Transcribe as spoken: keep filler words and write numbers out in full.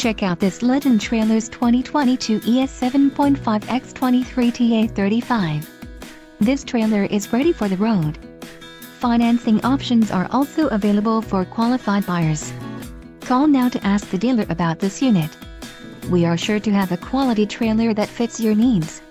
Check out this Legend Trailers twenty twenty-two E S seven point five X twenty-three T A thirty-five. This trailer is ready for the road. Financing options are also available for qualified buyers. Call now to ask the dealer about this unit. We are sure to have a quality trailer that fits your needs.